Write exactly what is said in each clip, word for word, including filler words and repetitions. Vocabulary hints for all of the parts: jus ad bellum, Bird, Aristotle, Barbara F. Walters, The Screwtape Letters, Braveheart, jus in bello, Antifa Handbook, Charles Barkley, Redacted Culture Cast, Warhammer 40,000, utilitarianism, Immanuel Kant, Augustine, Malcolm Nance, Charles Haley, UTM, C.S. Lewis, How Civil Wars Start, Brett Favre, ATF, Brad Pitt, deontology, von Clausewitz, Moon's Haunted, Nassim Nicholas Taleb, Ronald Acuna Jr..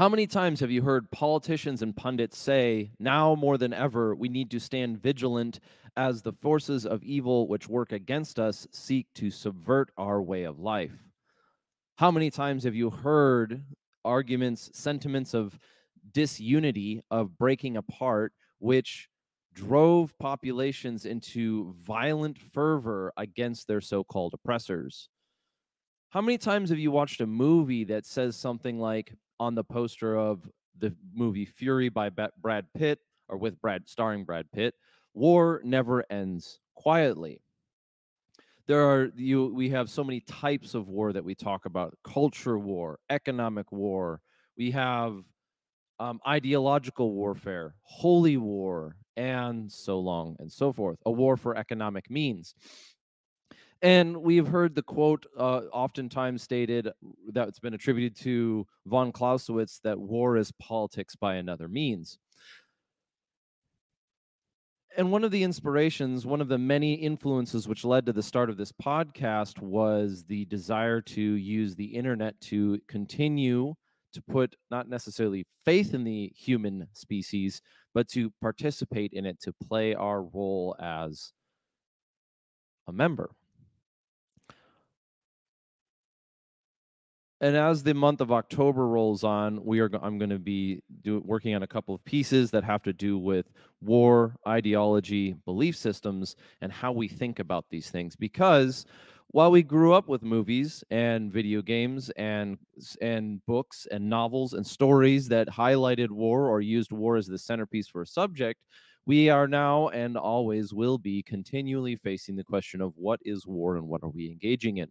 How many times have you heard politicians and pundits say, now more than ever, we need to stand vigilant as the forces of evil which work against us seek to subvert our way of life? How many times have you heard arguments, sentiments of disunity, of breaking apart, which drove populations into violent fervor against their so-called oppressors? How many times have you watched a movie that says something like, on the poster of the movie Fury by Brad Pitt, or with Brad, starring Brad Pitt, war never ends quietly? There are, you, we have so many types of war that we talk about: culture war, economic war, we have um, ideological warfare, holy war, and so long and so forth, a war for economic means. And we've heard the quote uh, oftentimes stated that's been attributed to von Clausewitz, that war is politics by another means. And one of the inspirations, one of the many influences which led to the start of this podcast, was the desire to use the internet to continue to put not necessarily faith in the human species, but to participate in it, to play our role as a member. And as the month of October rolls on, we are I'm going to be do, working on a couple of pieces that have to do with war, ideology, belief systems, and how we think about these things. Because while we grew up with movies and video games and and books and novels and stories that highlighted war or used war as the centerpiece for a subject, we are now and always will be continually facing the question of what is war and what are we engaging in?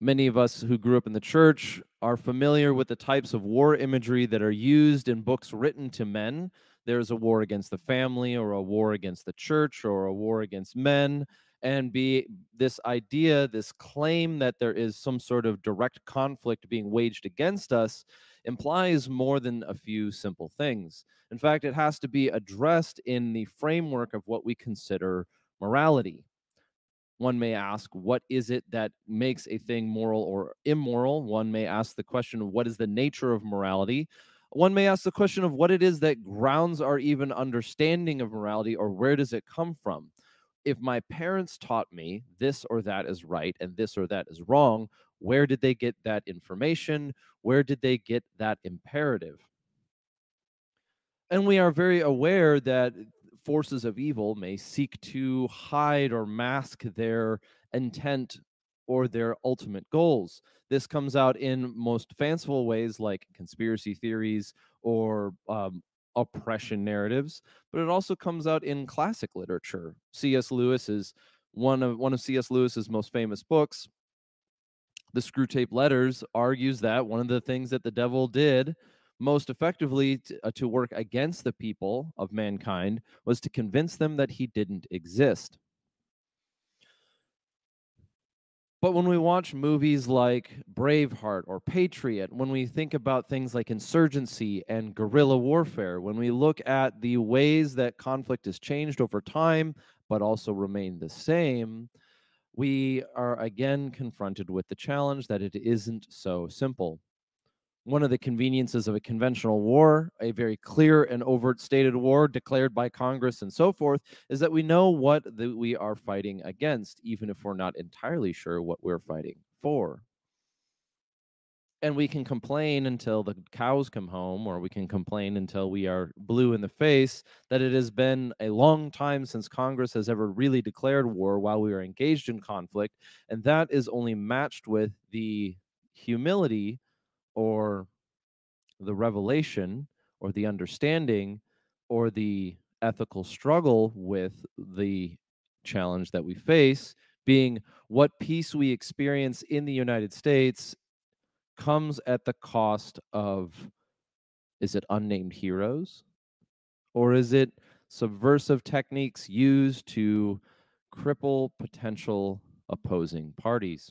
Many of us who grew up in the church are familiar with the types of war imagery that are used in books written to men. There's a war against the family, or a war against the church, or a war against men. And be this idea, this claim that there is some sort of direct conflict being waged against us, implies more than a few simple things. In fact, it has to be addressed in the framework of what we consider morality. One may ask, what is it that makes a thing moral or immoral? One may ask the question of what is the nature of morality? One may ask the question of what it is that grounds our even understanding of morality, or where does it come from? If my parents taught me this or that is right and this or that is wrong, where did they get that information? Where did they get that imperative? And we are very aware that forces of evil may seek to hide or mask their intent or their ultimate goals. This comes out in most fanciful ways, like conspiracy theories or um, oppression narratives, but it also comes out in classic literature. C S. Lewis is one of one of C S. Lewis's most famous books, The Screwtape Letters, argues that one of the things that the devil did most effectively to, uh, to work against the people of mankind was to convince them that he didn't exist. But when we watch movies like Braveheart or Patriot, when we think about things like insurgency and guerrilla warfare, when we look at the ways that conflict has changed over time but also remained the same, we are again confronted with the challenge that it isn't so simple. One of the conveniences of a conventional war, a very clear and overt stated war declared by Congress and so forth, is that we know what the, we are fighting against, even if we're not entirely sure what we're fighting for. And we can complain until the cows come home, or we can complain until we are blue in the face that it has been a long time since Congress has ever really declared war while we are engaged in conflict. And that is only matched with the humility, or the revelation, or the understanding, or the ethical struggle with the challenge that we face, being what peace we experience in the United States comes at the cost of, is it unnamed heroes? Or is it subversive techniques used to cripple potential opposing parties?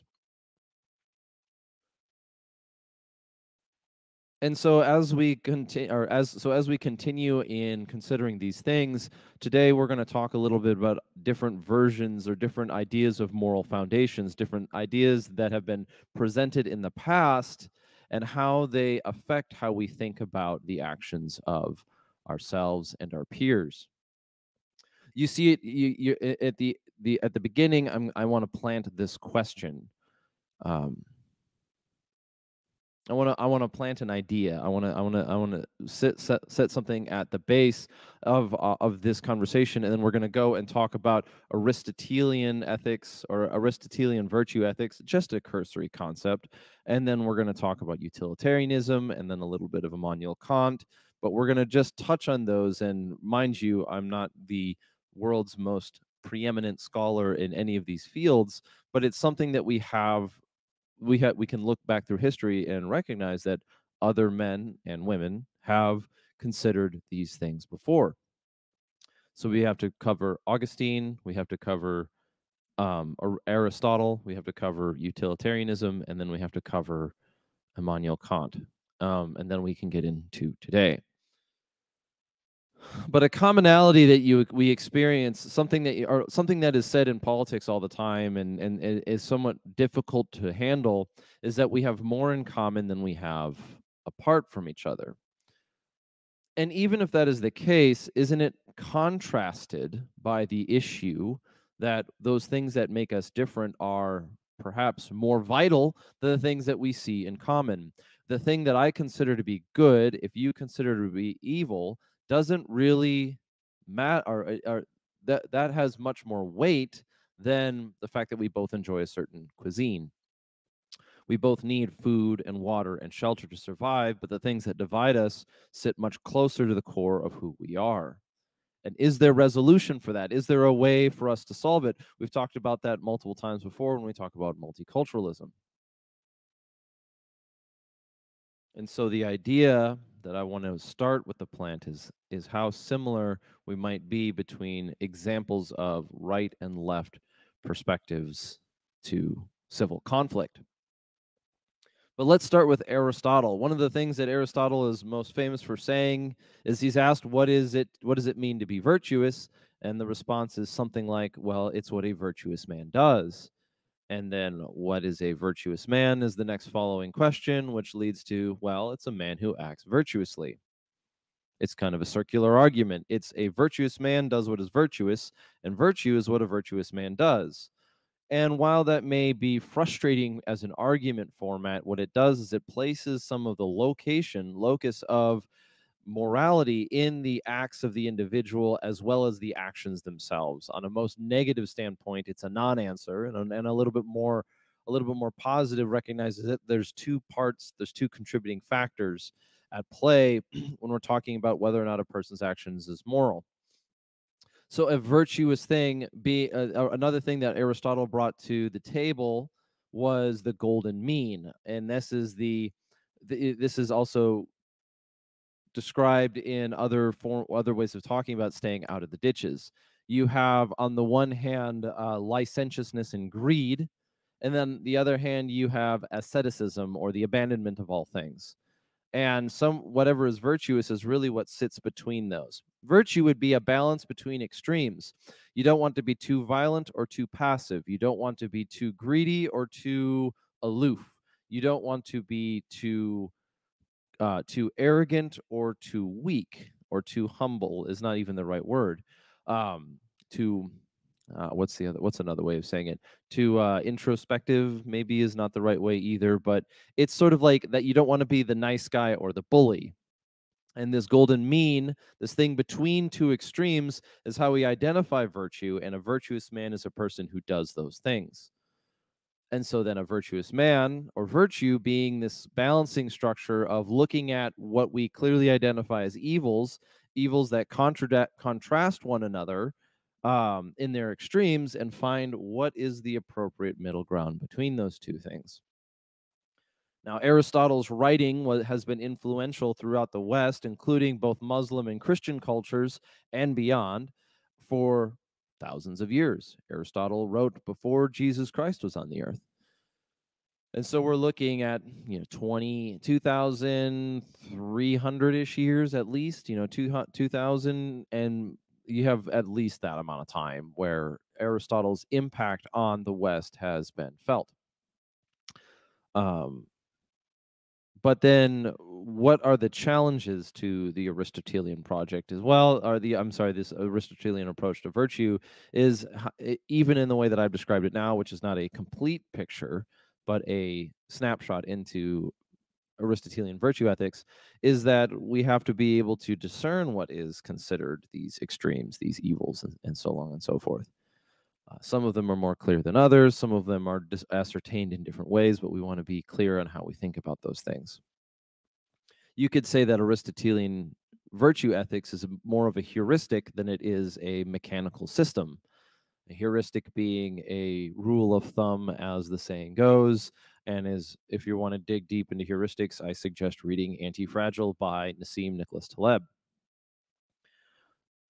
And so as we continue, or as so as we continue in considering these things, today we're going to talk a little bit about different versions or different ideas of moral foundations, different ideas that have been presented in the past and how they affect how we think about the actions of ourselves and our peers. You see it you, you, at the, the at the beginning. I'm, I want to plant this question. Um, I want to I want to plant an idea. I want to I want to I want to set, set set something at the base of uh, of this conversation, and then we're going to go and talk about Aristotelian ethics or Aristotelian virtue ethics, just a cursory concept, and then we're going to talk about utilitarianism, and then a little bit of Immanuel Kant. But we're going to just touch on those. And mind you, I'm not the world's most preeminent scholar in any of these fields, but it's something that we have. We have we can look back through history and recognize that other men and women have considered these things before. So we have to cover Augustine, we have to cover um, Aristotle, we have to cover utilitarianism, and then we have to cover Immanuel Kant, um, and then we can get into today. But a commonality that you we experience, something that or something that is said in politics all the time and, and and is somewhat difficult to handle, is that we have more in common than we have apart from each other. And even if that is the case, isn't it contrasted by the issue that those things that make us different are perhaps more vital than the things that we see in common? The thing that I consider to be good, if you consider to be evil, doesn't really matter, or, or that that has much more weight than the fact that we both enjoy a certain cuisine. We both need food and water and shelter to survive, but the things that divide us sit much closer to the core of who we are. And is there resolution for that? Is there a way for us to solve it? We've talked about that multiple times before when we talk about multiculturalism. And so the idea that I want to start with the plant is, is how similar we might be between examples of right and left perspectives to civil conflict. But let's start with Aristotle. One of the things that Aristotle is most famous for saying is he's asked, what is it, what does it mean to be virtuous? And the response is something like, well, it's what a virtuous man does. And then what is a virtuous man is the next following question, which leads to, well, it's a man who acts virtuously. It's kind of a circular argument. It's a virtuous man does what is virtuous, and virtue is what a virtuous man does. And while that may be frustrating as an argument format, what it does is it places some of the location, locus of morality in the acts of the individual as well as the actions themselves. On a most negative standpoint, it's a non-answer, and, and a little bit more a little bit more positive recognizes that there's two parts, there's two contributing factors at play when we're talking about whether or not a person's actions is moral. So a virtuous thing be uh, another thing that Aristotle brought to the table was the golden mean, and this is the, the this is also described in other form, other ways of talking about staying out of the ditches. You have, on the one hand, uh, licentiousness and greed, and then the other hand, you have asceticism, or the abandonment of all things. And some whatever is virtuous is really what sits between those. Virtue would be a balance between extremes. You don't want to be too violent or too passive. You don't want to be too greedy or too aloof. You don't want to be too Uh, too arrogant or too weak, or too humble is not even the right word. Um, too, uh, what's the other? What's another way of saying it? Too uh, introspective maybe is not the right way either. But it's sort of like that. You don't want to be the nice guy or the bully. And this golden mean, this thing between two extremes, is how we identify virtue. And a virtuous man is a person who does those things. And so then a virtuous man, or virtue, being this balancing structure of looking at what we clearly identify as evils, evils that contradict, contrast one another um, in their extremes, and find what is the appropriate middle ground between those two things. Now, Aristotle's writing was, has been influential throughout the West, including both Muslim and Christian cultures and beyond, for thousands of years. Aristotle wrote before Jesus Christ was on the earth. And so we're looking at, you know, twenty, two thousand, three hundred-ish years at least, you know, two thousand, and you have at least that amount of time where Aristotle's impact on the West has been felt. Um, But then what are the challenges to the Aristotelian project as well? Are the, I'm sorry, this Aristotelian approach to virtue is, even in the way that I've described it now, which is not a complete picture, but a snapshot into Aristotelian virtue ethics, is that we have to be able to discern what is considered these extremes, these evils, and, and so on and so forth. Uh, some of them are more clear than others. Some of them are dis- ascertained in different ways, but we want to be clear on how we think about those things. You could say that Aristotelian virtue ethics is more of a heuristic than it is a mechanical system. A heuristic being a rule of thumb, as the saying goes, and is, if you want to dig deep into heuristics, I suggest reading Anti-Fragile by Nassim Nicholas Taleb.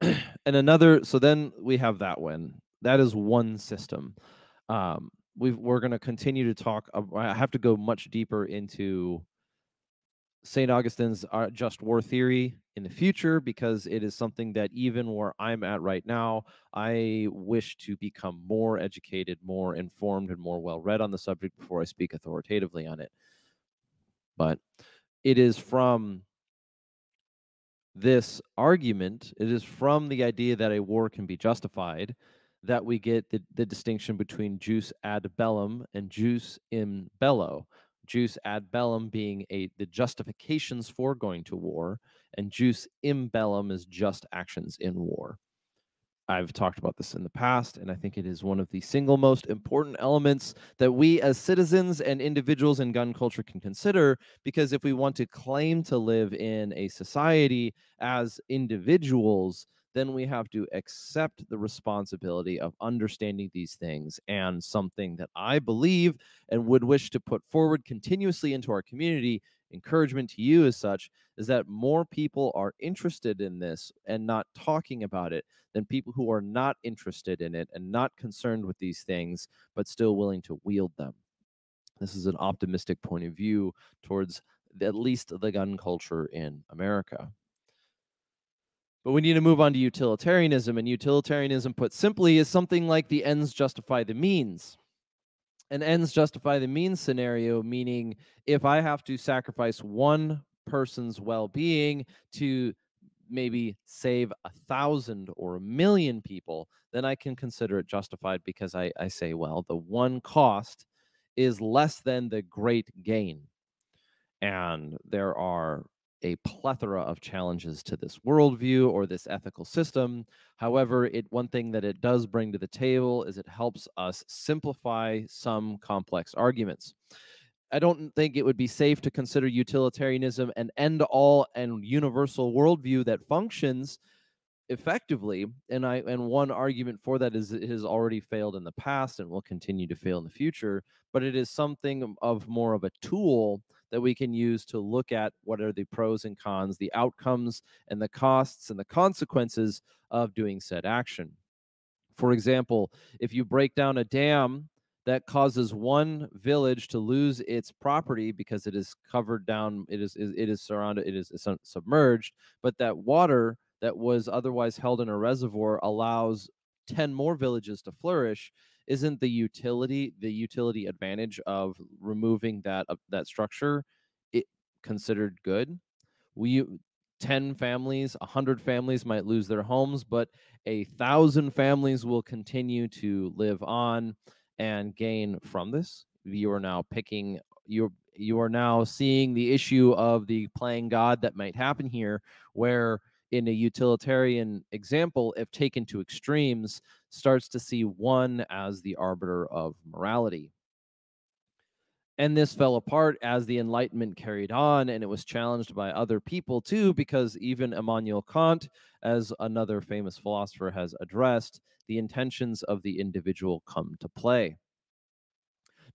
And another, so then we have that one. That is one system. Um, we've, we're going to continue to talk. I have to go much deeper into Saint Augustine's just war theory in the future, because it is something that even where I'm at right now, I wish to become more educated, more informed, and more well-read on the subject before I speak authoritatively on it. But it is from this argument, it is from the idea that a war can be justified, that we get the, the distinction between jus ad bellum and jus in bello. Jus ad bellum being a the justifications for going to war, and jus in bellum is just actions in war. I've talked about this in the past, and I think it is one of the single most important elements that we as citizens and individuals in gun culture can consider, because if we want to claim to live in a society as individuals, then we have to accept the responsibility of understanding these things. And something that I believe and would wish to put forward continuously into our community, encouragement to you as such, is that more people are interested in this and not talking about it than people who are not interested in it and not concerned with these things, but still willing to wield them. This is an optimistic point of view towards at least the gun culture in America. But we need to move on to utilitarianism, and utilitarianism, put simply, is something like the ends justify the means. An ends justify the means scenario, meaning if I have to sacrifice one person's well-being to maybe save a thousand or a million people, then I can consider it justified, because I, I say, well, the one cost is less than the great gain. And there are a plethora of challenges to this worldview or this ethical system. However, it one thing that it does bring to the table is it helps us simplify some complex arguments. I don't think it would be safe to consider utilitarianism an end-all and universal worldview that functions effectively, and I and one argument for that is it has already failed in the past and will continue to fail in the future, but it is something of more of a tool that we can use to look at what are the pros and cons, the outcomes and the costs and the consequences of doing said action. For example, if you break down a dam that causes one village to lose its property because it is covered down, it is it is surrounded, it is submerged, but that water that was otherwise held in a reservoir allows ten more villages to flourish, isn't the utility, the utility advantage of removing that uh, that structure it considered good? We ten families, a hundred families might lose their homes, but a thousand families will continue to live on and gain from this. You are now picking your. You are now seeing the issue of the playing God that might happen here, where in a utilitarian example, if taken to extremes, starts to see one as the arbiter of morality. And this fell apart as the Enlightenment carried on, and it was challenged by other people too, because even Immanuel Kant, as another famous philosopher, has addressed, the intentions of the individual come to play.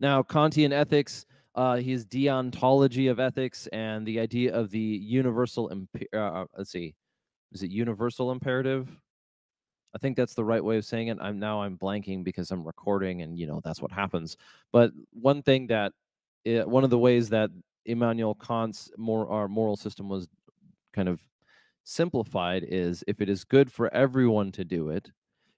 Now, Kantian ethics, Uh, his deontology of ethics and the idea of the universal, uh, let's see, is it universal imperative? I think that's the right way of saying it. I'm now I'm blanking because I'm recording, and you know that's what happens. But one thing that, it, one of the ways that Immanuel Kant's more our moral system was kind of simplified is if it is good for everyone to do it,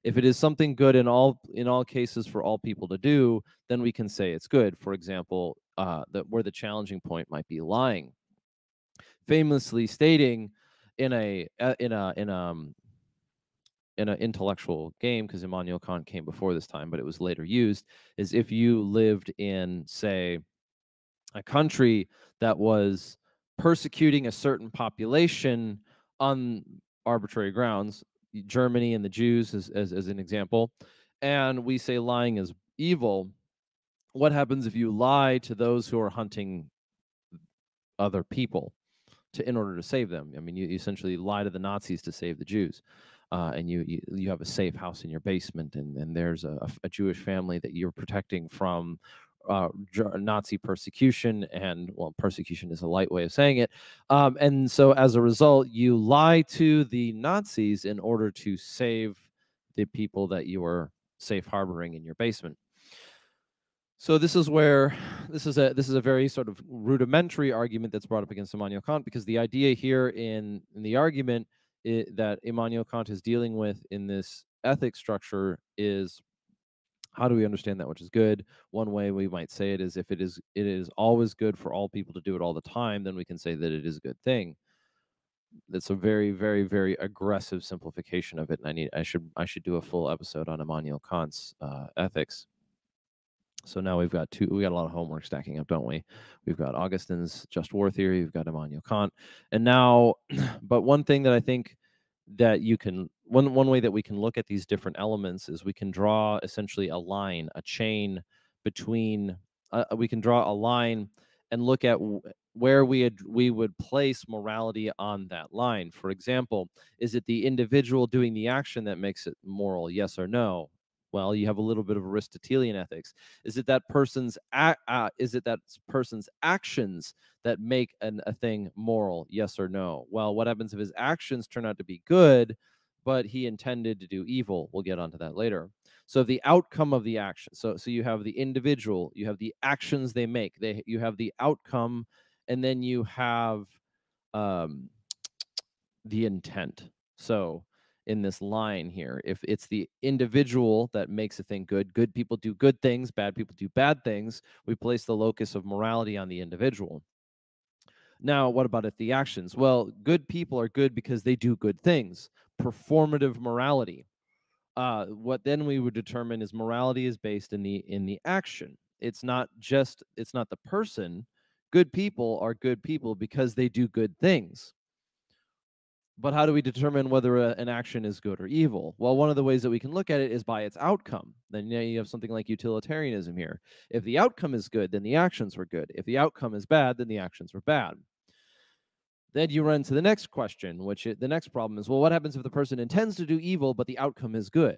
if it is something good in all in all cases for all people to do, then we can say it's good. For example, uh, that where the challenging point might be lying. Famously stating in a uh, in a in um in an intellectual game, because Immanuel Kant came before this time, but it was later used, is if you lived in, say, a country that was persecuting a certain population on arbitrary grounds, Germany and the Jews as, as, as an example, and we say lying is evil, what happens if you lie to those who are hunting other people to in order to save them? I mean, you, you essentially lie to the Nazis to save the Jews. Uh, and you, you you have a safe house in your basement, and, and there's a, a Jewish family that you're protecting from uh, Nazi persecution, and, well, persecution is a light way of saying it. Um, and so as a result, you lie to the Nazis in order to save the people that you are safe harboring in your basement. So this is where this is a this is a very sort of rudimentary argument that's brought up against Immanuel Kant, because the idea here in, in the argument It, that Immanuel Kant is dealing with in this ethics structure is, how do we understand that which is good? One way we might say it is, if it is it is always good for all people to do it all the time, then we can say that it is a good thing. That's a very, very, very aggressive simplification of it, and I need I should I should do a full episode on Immanuel Kant's uh, ethics. So now we've got two, we got a lot of homework stacking up, don't we? We've got Augustine's just war theory, we've got Immanuel Kant. And now, but one thing that I think that you can, one, one way that we can look at these different elements is we can draw essentially a line, a chain between, uh, we can draw a line and look at where we, had, we would place morality on that line. For example, is it the individual doing the action that makes it moral, yes or no? Well, you have a little bit of Aristotelian ethics. Is it that person's ac uh, is it that person's actions that make an, a thing moral? Yes or no? Well, what happens if his actions turn out to be good, but he intended to do evil? We'll get onto that later. So the outcome of the action. So so you have the individual, you have the actions they make. They you have the outcome, and then you have um, the intent. So in this line here, if it's the individual that makes a thing good, good people do good things, bad people do bad things, we place the locus of morality on the individual. Now, what about if the actions? Well, good people are good because they do good things. Performative morality. Uh, what then we would determine is morality is based in the in the action. It's not just, it's not the person. Good people are good people because they do good things. But how do we determine whether a, an action is good or evil? Well, one of the ways that we can look at it is by its outcome. Then you know, you have something like utilitarianism here. If the outcome is good, then the actions were good. If the outcome is bad, then the actions were bad. Then you run to the next question, which it, the next problem is, well, what happens if the person intends to do evil, but the outcome is good?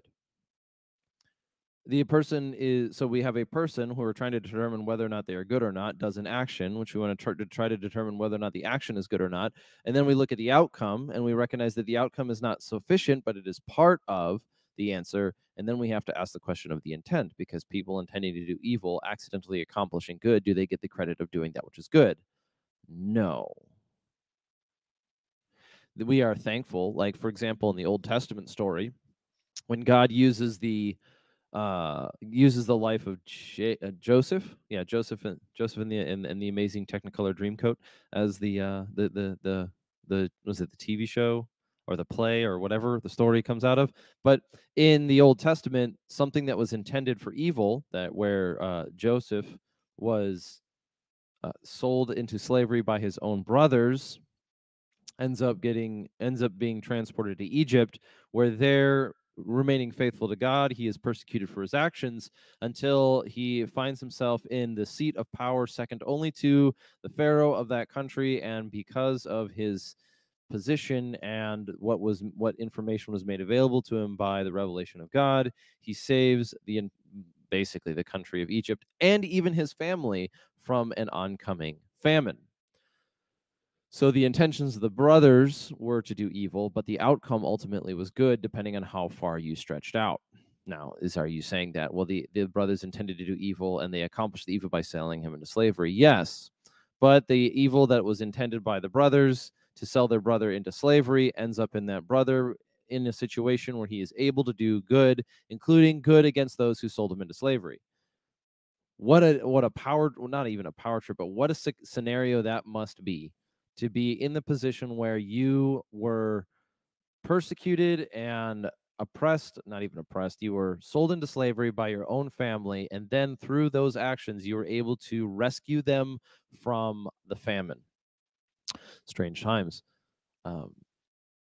The person is, so we have a person who are trying to determine whether or not they are good or not, does an action, which we want to try, to try to determine whether or not the action is good or not. And then we look at the outcome and we recognize that the outcome is not sufficient, but it is part of the answer. And then we have to ask the question of the intent, because people intending to do evil, accidentally accomplishing good, do they get the credit of doing that which is good? No. We are thankful, like, for example, in the Old Testament story, when God uses the Uh, uses the life of J uh, Joseph, yeah, Joseph and Joseph and the and, and the amazing Technicolor Dreamcoat as the uh, the the the the was it the T V show or the play or whatever the story comes out of. But in the Old Testament, something that was intended for evil, that where uh, Joseph was uh, sold into slavery by his own brothers, ends up getting ends up being transported to Egypt, where they're remaining faithful to God, he is persecuted for his actions until he finds himself in the seat of power second only to the Pharaoh of that country. And because of his position and what was what information was made available to him by the revelation of God, he saves the basically the country of Egypt and even his family from an oncoming famine. So the intentions of the brothers were to do evil, but the outcome ultimately was good, depending on how far you stretched out. Now, is are you saying that, well, the, the brothers intended to do evil and they accomplished the evil by selling him into slavery? Yes, but the evil that was intended by the brothers to sell their brother into slavery ends up in that brother in a situation where he is able to do good, including good against those who sold him into slavery. what a what a power, well, not even a power trip, but what a scenario that must be to be in the position where you were persecuted and oppressed, not even oppressed, you were sold into slavery by your own family, and then through those actions you were able to rescue them from the famine. Strange times. Um,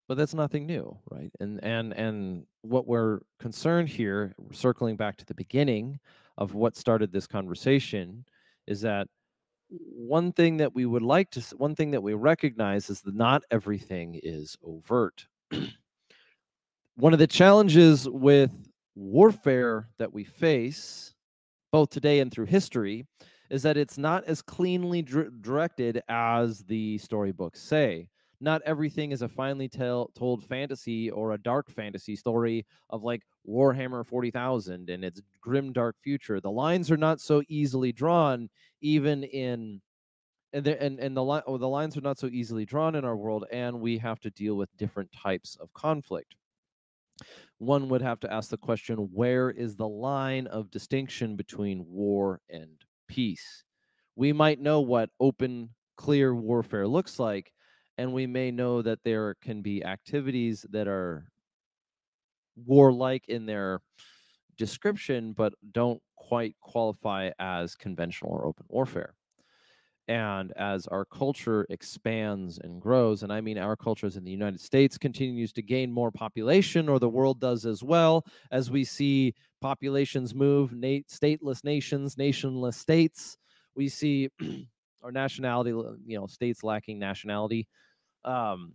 but that's nothing new, right? And and and what we're concerned here, circling back to the beginning of what started this conversation, is that one thing that we would like to, one thing that we recognize is that not everything is overt. One of the challenges with warfare that we face, both today and through history, is that it's not as cleanly directed as the storybooks say. Not everything is a finely tell, told fantasy or a dark fantasy story of like Warhammer forty thousand and its grim dark future. The lines are not so easily drawn, even in and the, and, and the, li oh, the lines are not so easily drawn in our world, and we have to deal with different types of conflict. One would have to ask the question, where is the line of distinction between war and peace? We might know what open, clear warfare looks like, and we may know that there can be activities that are warlike in their description, but don't quite qualify as conventional or open warfare. And as our culture expands and grows, and I mean our culture in the United States continues to gain more population, or the world does as well, as we see populations move, nat stateless nations, nationless states, we see our nationality, you know, states lacking nationality, um,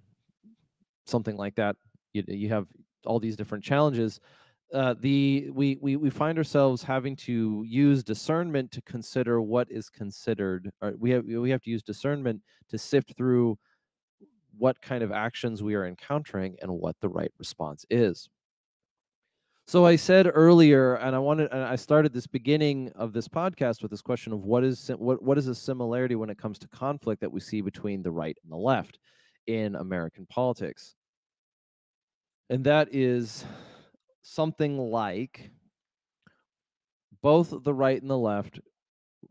something like that. You, you have all these different challenges. Uh, the we, we we find ourselves having to use discernment to consider what is considered. Or we have we have to use discernment to sift through what kind of actions we are encountering and what the right response is. So I said earlier, and I wanted, and I started this beginning of this podcast with this question of what is what what is a similarity when it comes to conflict that we see between the right and the left in American politics, and that is something like both the right and the left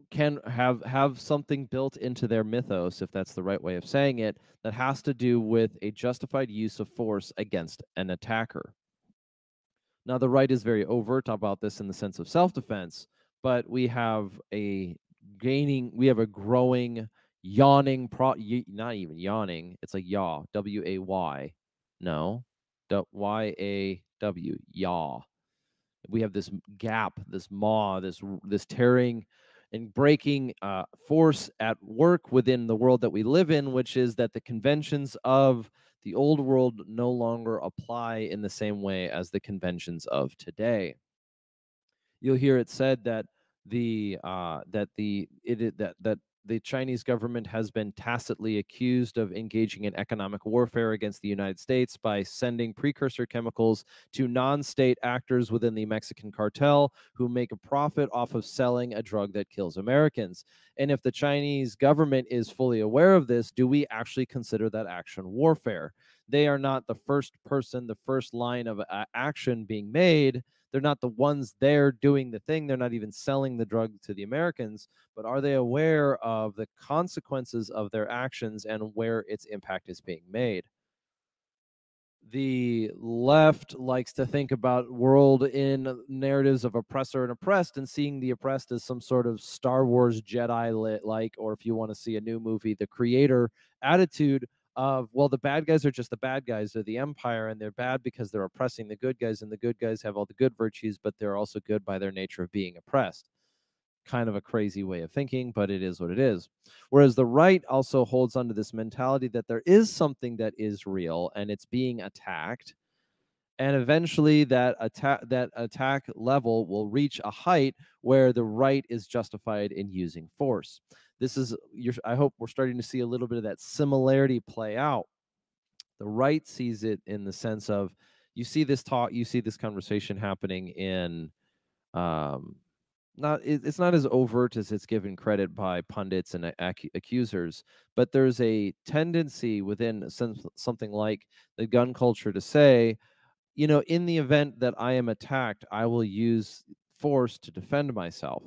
can have have something built into their mythos, if that's the right way of saying it, that has to do with a justified use of force against an attacker. Now, the right is very overt about this in the sense of self-defense, but we have a gaining, we have a growing, yawning, pro, not even yawning, it's like yaw, W A Y, no, Y A W, yaw. We have this gap, this maw, this this tearing and breaking uh, force at work within the world that we live in, which is that the conventions of the old world no longer apply in the same way as the conventions of today. You'll hear it said that the uh, that the it, that that. the Chinese government has been tacitly accused of engaging in economic warfare against the United States by sending precursor chemicals to non-state actors within the Mexican cartel who make a profit off of selling a drug that kills Americans. And if the Chinese government is fully aware of this, do we actually consider that action warfare? They are not the first person, the first line of uh, action being made. They're not the ones there doing the thing. They're not even selling the drug to the Americans, but are they aware of the consequences of their actions and where its impact is being made? The left likes to think about world in narratives of oppressor and oppressed, and seeing the oppressed as some sort of Star Wars Jedi-like, or if you want to see a new movie, the creator attitude of, well, the bad guys are just the bad guys. They're the empire, and they're bad because they're oppressing the good guys, and the good guys have all the good virtues, but they're also good by their nature of being oppressed. Kind of a crazy way of thinking, but it is what it is. Whereas the right also holds onto this mentality that there is something that is real, and it's being attacked, and eventually that attack that attack level will reach a height where the right is justified in using force. This is, you're, I hope we're starting to see a little bit of that similarity play out. The right sees it in the sense of, you see this talk, you see this conversation happening in, um, not it, it's not as overt as it's given credit by pundits and ac accusers, but there's a tendency within some, something like the gun culture to say, you know, in the event that I am attacked, I will use force to defend myself.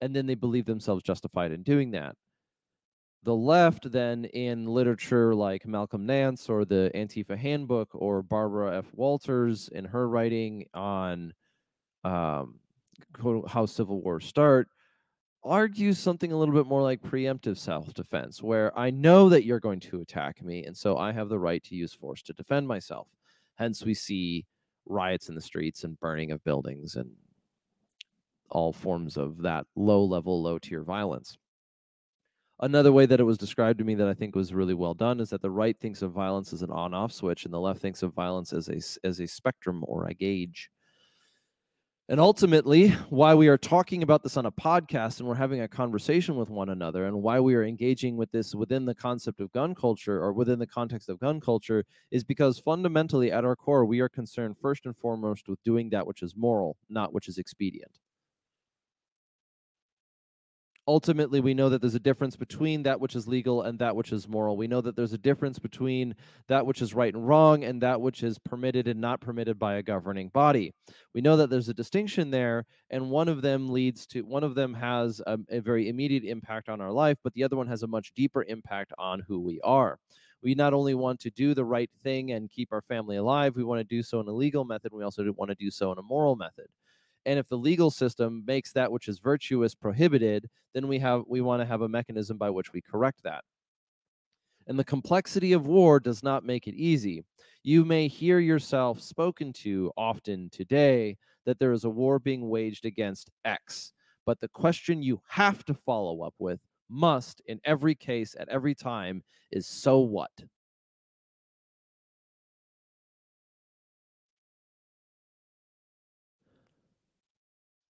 and then they believe themselves justified in doing that. The left then, in literature like Malcolm Nance or the Antifa Handbook or Barbara F. Walters in her writing on um, How Civil Wars Start, argues something a little bit more like preemptive self-defense, where I know that you're going to attack me, and so I have the right to use force to defend myself. Hence, we see riots in the streets and burning of buildings and all forms of that low-level, low-tier violence. Another way that it was described to me that I think was really well done is that the right thinks of violence as an on-off switch, and the left thinks of violence as a, as a spectrum or a gauge. And ultimately, why we are talking about this on a podcast and we're having a conversation with one another, and why we are engaging with this within the concept of gun culture or within the context of gun culture, is because fundamentally at our core, we are concerned first and foremost with doing that which is moral, not which is expedient. Ultimately, we know that there's a difference between that which is legal and that which is moral. We know that there's a difference between that which is right and wrong and that which is permitted and not permitted by a governing body. We know that there's a distinction there, and one of them leads to, one of them has a, a very immediate impact on our life, but the other one has a much deeper impact on who we are. We not only want to do the right thing and keep our family alive, we want to do so in a legal method. We also want to do so in a moral method. And if the legal system makes that which is virtuous prohibited, then we have we want to have a mechanism by which we correct that. And the complexity of war does not make it easy. You may hear yourself spoken to often today that there is a war being waged against X, but the question you have to follow up with, must in every case at every time, is so what?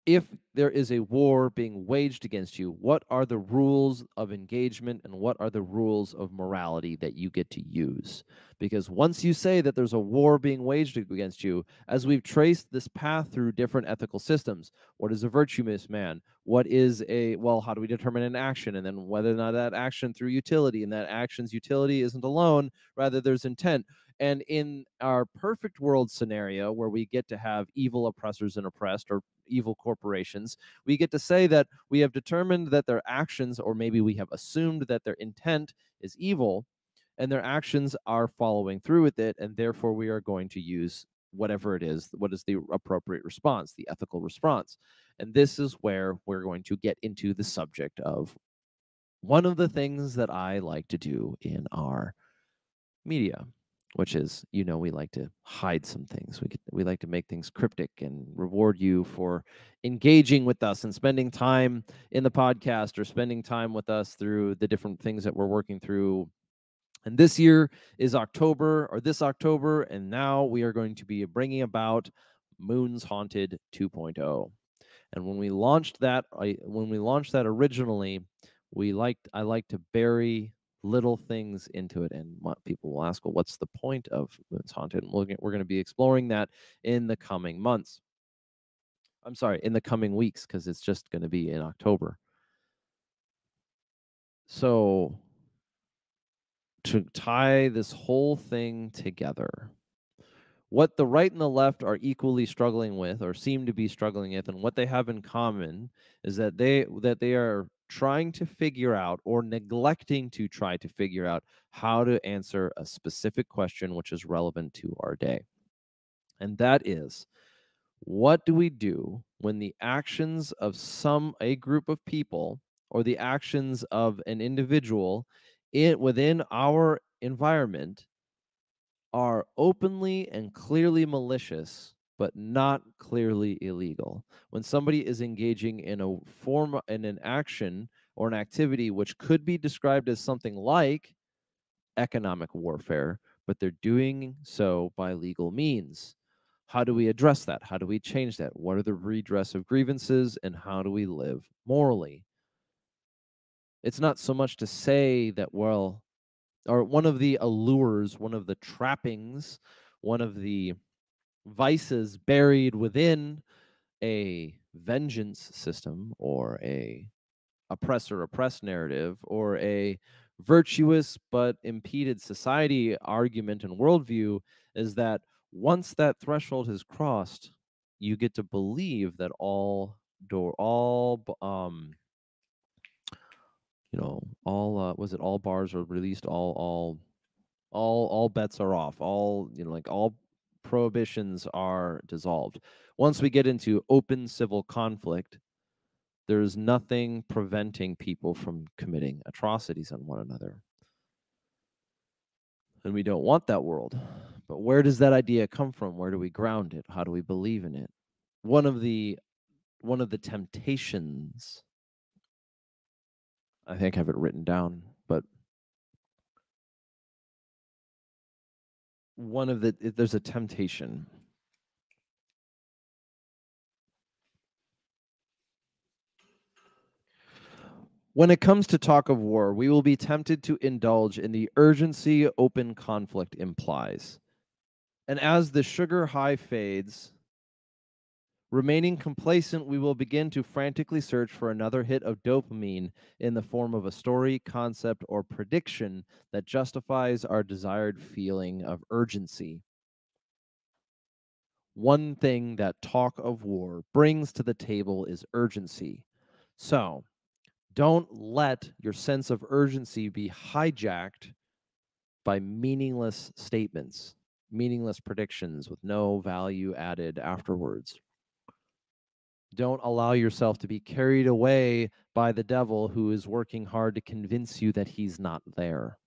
If there is a war being waged against you, what are the rules of engagement and what are the rules of morality that you get to use? Because once you say that there's a war being waged against you, as we've traced this path through different ethical systems, what is a virtuous man? What is a, well, how do we determine an action? And then whether or not that action through utility, and that action's utility isn't alone, rather there's intent. And in our perfect world scenario where we get to have evil oppressors and oppressed, or evil corporations, we get to say that we have determined that their actions, or maybe we have assumed that their intent is evil, and their actions are following through with it, and therefore we are going to use whatever it is, what is the appropriate response, the ethical response. And this is where we're going to get into the subject of one of the things that I like to do in our media, which is, you know, we like to hide some things. We, could, we like to make things cryptic and reward you for engaging with us and spending time in the podcast or spending time with us through the different things that we're working through. And this year is October, or this October, and now we are going to be bringing about Moon's Haunted two point oh. And when we launched that, I, when we launched that originally, we liked, I like to bury little things into it, and people will ask, well, what's the point of Moon's Haunted? And we're going to be exploring that in the coming months. I'm sorry, in the coming weeks, because it's just going to be in October. So to tie this whole thing together, what the right and the left are equally struggling with, or seem to be struggling with, and what they have in common is that they that they are trying to figure out, or neglecting to try to figure out, how to answer a specific question which is relevant to our day. And that is, what do we do when the actions of some a group of people, or the actions of an individual in, within our environment, are openly and clearly malicious but not clearly illegal? When somebody is engaging in a form, in an action or an activity which could be described as something like economic warfare, but they're doing so by legal means. How do we address that? How do we change that? What are the redress of grievances, and how do we live morally? It's not so much to say that, well, or one of the allures, one of the trappings, one of the vices buried within a vengeance system, or a oppressor-oppressed narrative, or a virtuous but impeded society argument and worldview, is that once that threshold is crossed, you get to believe that all door, all um, you know, all uh, was it all bars are released, all all all all bets are off, all you know, like all prohibitions are dissolved. Once we get into open civil conflict, there's nothing preventing people from committing atrocities on one another. And we don't want that world. But where does that idea come from? Where do we ground it? How do we believe in it? One of the one of the temptations, I think I have it written down, but one of the there's a temptation. When it comes to talk of war, we will be tempted to indulge in the urgency open conflict implies. And as the sugar high fades, remaining complacent, we will begin to frantically search for another hit of dopamine in the form of a story, concept, or prediction that justifies our desired feeling of urgency. One thing that talk of war brings to the table is urgency. So, don't let your sense of urgency be hijacked by meaningless statements, meaningless predictions with no value added afterwards. Don't allow yourself to be carried away by the devil who is working hard to convince you that he's not there.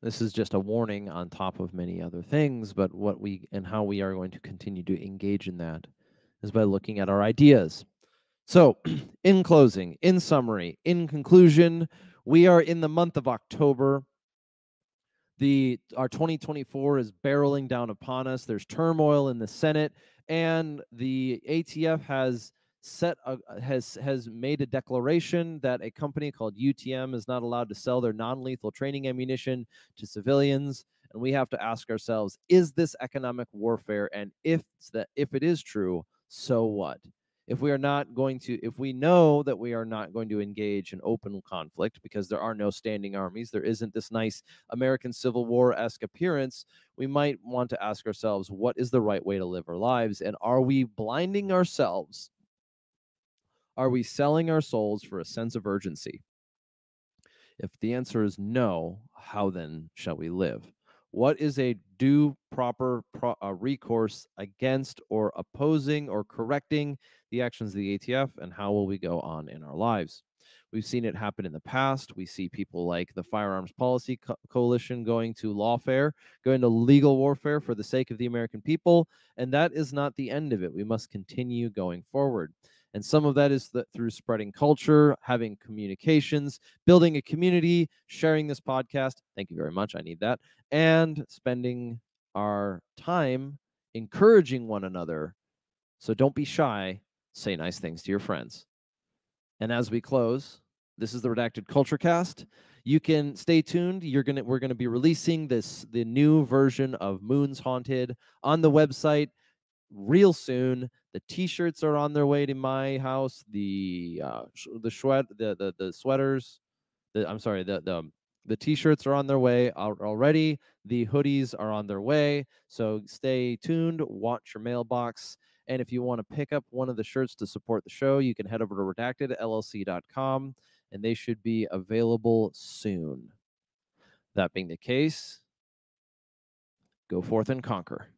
This is just a warning on top of many other things, but what we and how we are going to continue to engage in that is by looking at our ideas. So, in closing, in summary, in conclusion, we are in the month of October. The our twenty twenty-four is barreling down upon us. There's turmoil in the Senate, and the A T F has set a, has has made a declaration that a company called U T M is not allowed to sell their non-lethal training ammunition to civilians, and we have to ask ourselves, is this economic warfare? And if that if it is true, so what? If we are not going to, if we know that we are not going to engage in open conflict because there are no standing armies, there isn't this nice American Civil War-esque appearance, we might want to ask ourselves, what is the right way to live our lives, and are we blinding ourselves? Are we selling our souls for a sense of urgency? If the answer is no, how then shall we live? What is a due proper pro uh, recourse against or opposing or correcting the actions of the A T F, and how will we go on in our lives? We've seen it happen in the past. We see people like the Firearms Policy Co Coalition going to lawfare, going to legal warfare for the sake of the American people, and that is not the end of it. We must continue going forward. And some of that is that through spreading culture, having communications, building a community, sharing this podcast. Thank you very much. I need that. And spending our time encouraging one another. So don't be shy. Say nice things to your friends. And as we close, this is the Redacted Culture Cast. You can stay tuned. You're gonna we're gonna be releasing this the new version of Moon's Haunted on the website real soon. The t-shirts are on their way to my house. The uh, the sweat the, the the sweaters, the I'm sorry, the the the t-shirts are on their way already. The hoodies are on their way. So stay tuned, watch your mailbox. And if you want to pick up one of the shirts to support the show, you can head over to redacted l l c dot com and they should be available soon. That being the case, go forth and conquer.